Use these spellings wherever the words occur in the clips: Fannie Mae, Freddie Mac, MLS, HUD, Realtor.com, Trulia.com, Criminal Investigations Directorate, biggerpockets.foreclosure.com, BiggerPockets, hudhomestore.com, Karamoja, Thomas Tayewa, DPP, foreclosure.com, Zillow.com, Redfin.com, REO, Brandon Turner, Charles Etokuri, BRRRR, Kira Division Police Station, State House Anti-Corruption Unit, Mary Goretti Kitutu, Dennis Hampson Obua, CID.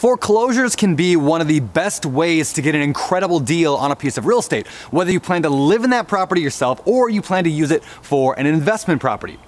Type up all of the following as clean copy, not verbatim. Foreclosures can be one of the best ways to get an incredible deal on a piece of real estate, whether you plan to live in that property yourself or you plan to use it for an investment property.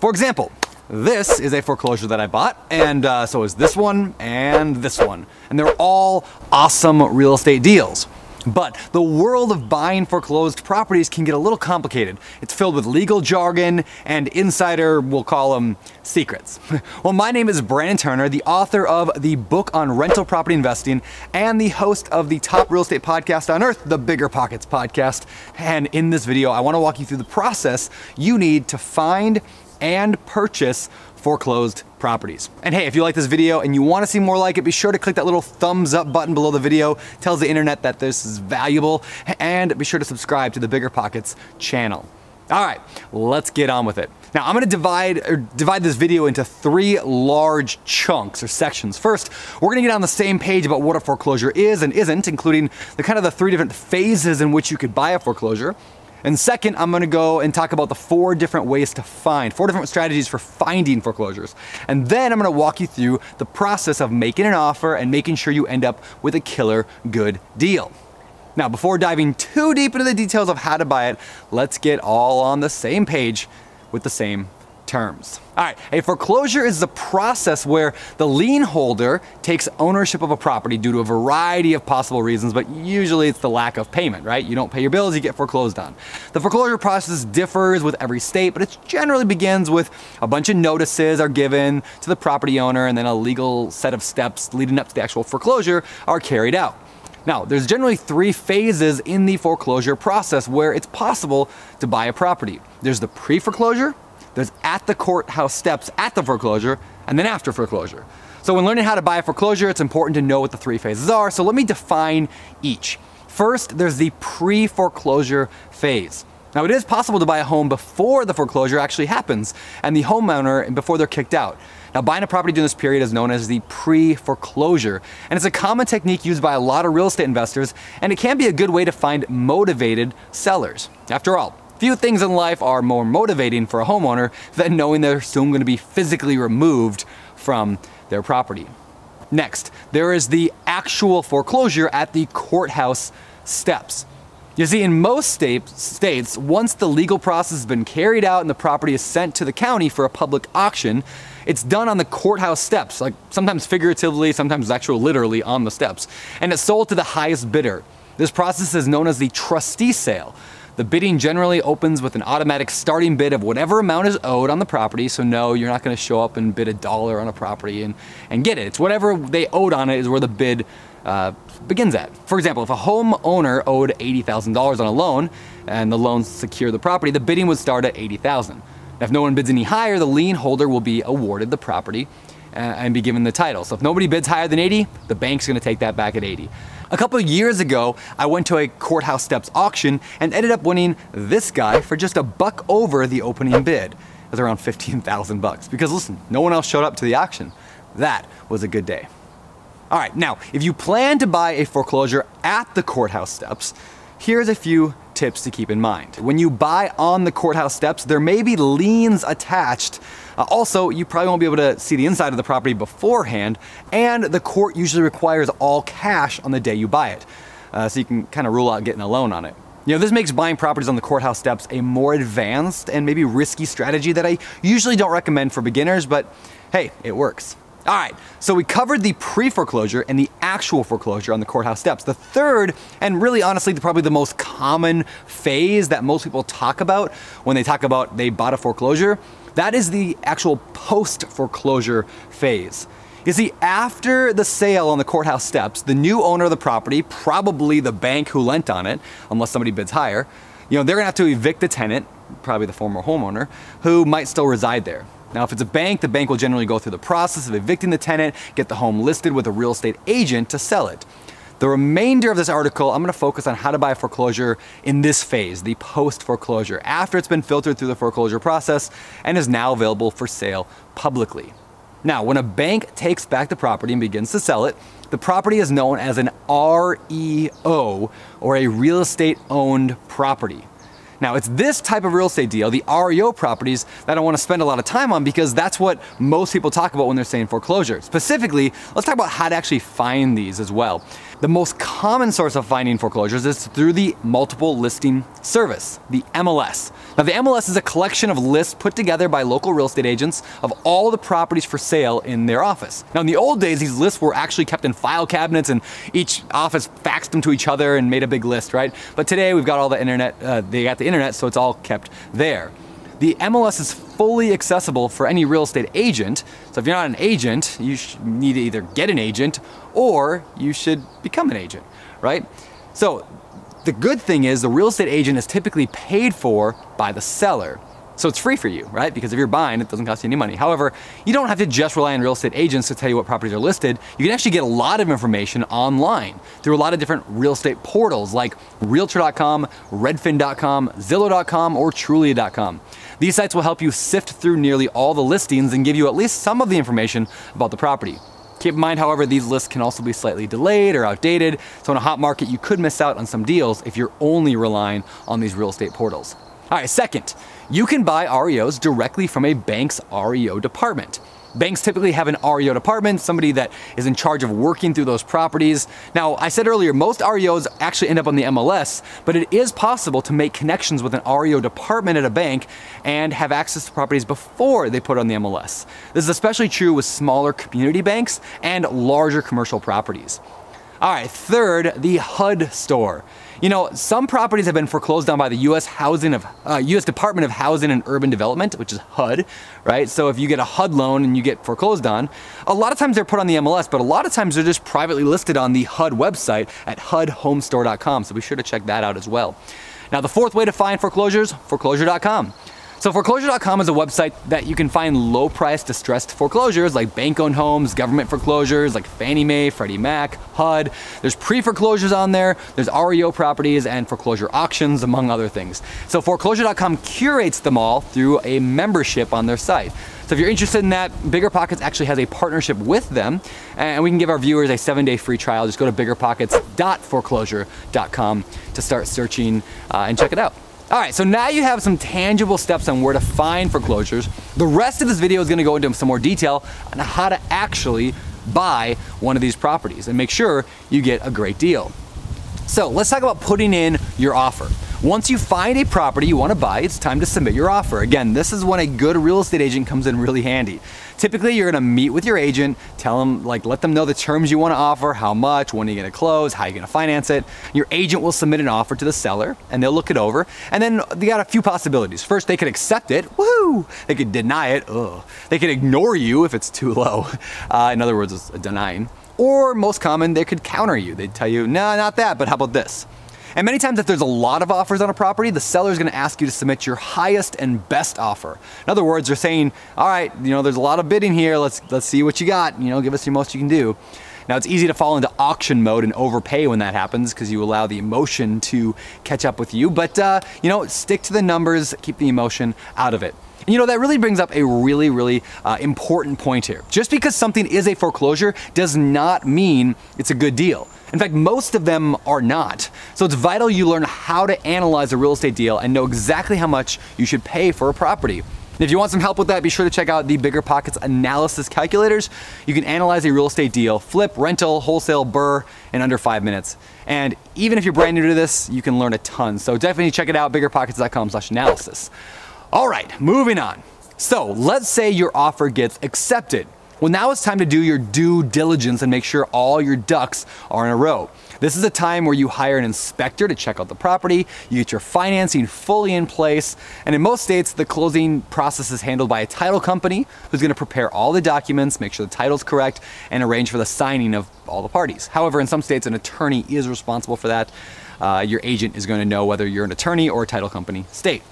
For example, this is a foreclosure that I bought, and so is this one and this one. And they're all awesome real estate deals. But the world of buying foreclosed properties can get a little complicated. It's filled with legal jargon and insider, we'll call them, secrets. Well, my name is Brandon Turner, the author of the book on rental property investing and the host of the top real estate podcast on earth, the Bigger Pockets podcast. And in this video, I want to walk you through the process you need to find and purchase foreclosed properties. And hey, if you like this video and you want to see more like it, be sure to click that little thumbs up button below the video. It tells the internet that this is valuable, and be sure to subscribe to the Bigger Pockets channel. All right, let's get on with it. Now, I'm going to divide this video into three large chunks or sections. First, we're going to get on the same page about what a foreclosure is and isn't, including the kind of the three different phases in which you could buy a foreclosure. And second, I'm gonna go and talk about the four different strategies for finding foreclosures. And then I'm gonna walk you through the process of making an offer and making sure you end up with a killer good deal. Now, before diving too deep into the details of how to buy it, let's get all on the same page with the same terms. All right, a foreclosure is the process where the lien holder takes ownership of a property due to a variety of possible reasons, but usually it's the lack of payment, right? You don't pay your bills, you get foreclosed on. The foreclosure process differs with every state, but it generally begins with a bunch of notices are given to the property owner, and then a legal set of steps leading up to the actual foreclosure are carried out. Now, there's generally three phases in the foreclosure process where it's possible to buy a property. There's the pre-foreclosure, there's at the courthouse steps at the foreclosure, and then after foreclosure. So when learning how to buy a foreclosure, it's important to know what the three phases are, so let me define each. First, there's the pre-foreclosure phase. Now, it is possible to buy a home before the foreclosure actually happens, and the homeowner before they're kicked out. Now, buying a property during this period is known as the pre-foreclosure, and it's a common technique used by a lot of real estate investors, and it can be a good way to find motivated sellers. After all, few things in life are more motivating for a homeowner than knowing they're soon going to be physically removed from their property. Next, there is the actual foreclosure at the courthouse steps. You see, in most states, once the legal process has been carried out and the property is sent to the county for a public auction, it's done on the courthouse steps, like sometimes figuratively, sometimes literally on the steps, and it's sold to the highest bidder. This process is known as the trustee sale. The bidding generally opens with an automatic starting bid of whatever amount is owed on the property, so no, you're not going to show up and bid $1 on a property and get it. It's whatever they owed on it is where the bid begins at. For example, if a homeowner owed $80,000 on a loan and the loan secured the property, the bidding would start at $80,000. If no one bids any higher, the lien holder will be awarded the property and be given the title. So if nobody bids higher than 80, the bank's going to take that back at 80. A couple of years ago, I went to a courthouse steps auction and ended up winning this guy for just $1 over the opening bid. It was around $15,000 because listen, no one else showed up to the auction. That was a good day. All right, now, if you plan to buy a foreclosure at the courthouse steps, here's a few tips to keep in mind. When you buy on the courthouse steps, there may be liens attached. Also, you probably won't be able to see the inside of the property beforehand, and the court usually requires all cash on the day you buy it, so you can kind of rule out getting a loan on it. You know, this makes buying properties on the courthouse steps a more advanced and maybe risky strategy that I usually don't recommend for beginners, but hey, it works. All right, so we covered the pre-foreclosure and the actual foreclosure on the courthouse steps. The third, and really honestly, probably the most common phase that most people talk about when they talk about they bought a foreclosure, that is the actual post-foreclosure phase. You see, after the sale on the courthouse steps, the new owner of the property, probably the bank who lent on it, unless somebody bids higher, you know, they're gonna have to evict the tenant, probably the former homeowner, who might still reside there. Now, if it's a bank, the bank will generally go through the process of evicting the tenant, get the home listed with a real estate agent to sell it. The remainder of this article, I'm gonna focus on how to buy a foreclosure in this phase, the post-foreclosure, after it's been filtered through the foreclosure process and is now available for sale publicly. Now, when a bank takes back the property and begins to sell it, the property is known as an REO, or a real estate owned property. Now, it's this type of real estate deal, the REO properties, that I want to spend a lot of time on because that's what most people talk about when they're saying foreclosure. Specifically, let's talk about how to actually find these as well. The most common source of finding foreclosures is through the multiple listing service, the MLS. Now, the MLS is a collection of lists put together by local real estate agents of all the properties for sale in their office. Now, in the old days, these lists were actually kept in file cabinets and each office faxed them to each other and made a big list, right? But today we've got all the internet, so it's all kept there. The MLS is fully accessible for any real estate agent. So if you're not an agent, you need to either get an agent or you should become an agent, right? So the good thing is the real estate agent is typically paid for by the seller. So it's free for you, right? Because if you're buying, it doesn't cost you any money. However, you don't have to just rely on real estate agents to tell you what properties are listed. You can actually get a lot of information online through a lot of different real estate portals like Realtor.com, Redfin.com, Zillow.com, or Trulia.com. These sites will help you sift through nearly all the listings and give you at least some of the information about the property. Keep in mind, however, these lists can also be slightly delayed or outdated. So in a hot market, you could miss out on some deals if you're only relying on these real estate portals. All right, second, you can buy REOs directly from a bank's REO department. Banks typically have an REO department, somebody that is in charge of working through those properties. Now, I said earlier, most REOs actually end up on the MLS, but it is possible to make connections with an REO department at a bank and have access to properties before they put on the MLS. This is especially true with smaller community banks and larger commercial properties. All right, third, the HUD store. You know, some properties have been foreclosed on by the U.S. Department of Housing and Urban Development, which is HUD, right? So if you get a HUD loan and you get foreclosed on, a lot of times they're put on the MLS, but a lot of times they're just privately listed on the HUD website at hudhomestore.com. So be sure to check that out as well. Now, the fourth way to find foreclosures, foreclosure.com. So foreclosure.com is a website that you can find low-priced distressed foreclosures like bank-owned homes, government foreclosures like Fannie Mae, Freddie Mac, HUD. There's pre-foreclosures on there, there's REO properties and foreclosure auctions, among other things. So foreclosure.com curates them all through a membership on their site. So if you're interested in that, BiggerPockets actually has a partnership with them, and we can give our viewers a 7-day free trial. Just go to biggerpockets.foreclosure.com to start searching and check it out. All right, so now you have some tangible steps on where to find foreclosures. The rest of this video is gonna go into some more detail on how to actually buy one of these properties and make sure you get a great deal. So let's talk about putting in your offer. Once you find a property you wanna buy, it's time to submit your offer. Again, this is when a good real estate agent comes in really handy. Typically, you're gonna meet with your agent, tell them, let them know the terms you wanna offer, how much, when are you gonna close, how are you gonna finance it. Your agent will submit an offer to the seller and they'll look it over. And then they got a few possibilities. First, they could accept it, woohoo! They could deny it, ugh. They could ignore you if it's too low. In other words, it's denying. Or most common, they could counter you. They'd tell you, no, not that, but how about this? And many times if there's a lot of offers on a property, the seller's gonna ask you to submit your highest and best offer. In other words, they're saying, all right, you know, there's a lot of bidding here, let's see what you got, you know, give us the most you can do. Now, it's easy to fall into auction mode and overpay when that happens because you allow the emotion to catch up with you, but you know, stick to the numbers, keep the emotion out of it. And you know, that really brings up a really important point here. Just because something is a foreclosure does not mean it's a good deal. In fact, most of them are not. So it's vital you learn how to analyze a real estate deal and know exactly how much you should pay for a property. And if you want some help with that, be sure to check out the BiggerPockets analysis calculators. You can analyze a real estate deal, flip, rental, wholesale, BRRRR in under 5 minutes. And even if you're brand new to this, you can learn a ton. So definitely check it out, biggerpockets.com/analysis. All right, moving on. So let's say your offer gets accepted. Well, now it's time to do your due diligence and make sure all your ducks are in a row. This is a time where you hire an inspector to check out the property, you get your financing fully in place, and in most states, the closing process is handled by a title company who's gonna prepare all the documents, make sure the title's correct, and arrange for the signing of all the parties. However, in some states, an attorney is responsible for that. Your agent is gonna know whether you're an attorney or a title company state.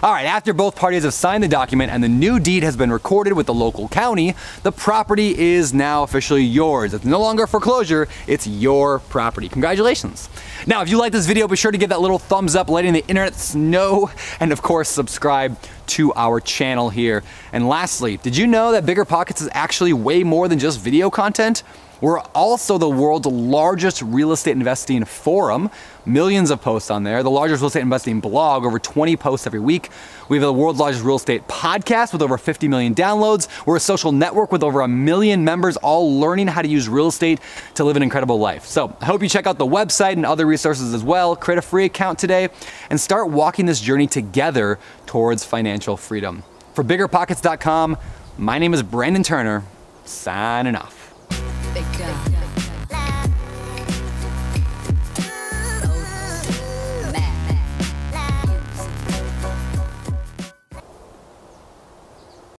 All right, after both parties have signed the document and the new deed has been recorded with the local county, the property is now officially yours. It's no longer foreclosure, it's your property. Congratulations. Now, if you like this video, be sure to give that little thumbs up, letting the internet know, and of course, subscribe to our channel here. And lastly, did you know that BiggerPockets is actually way more than just video content? We're also the world's largest real estate investing forum, millions of posts on there, the largest real estate investing blog, over 20 posts every week. We have the world's largest real estate podcast with over 50 million downloads. We're a social network with over 1 million members, all learning how to use real estate to live an incredible life. So I hope you check out the website and other resources as well. Create a free account today and start walking this journey together towards financial freedom. For BiggerPockets.com, my name is Brandon Turner, signing off. They go.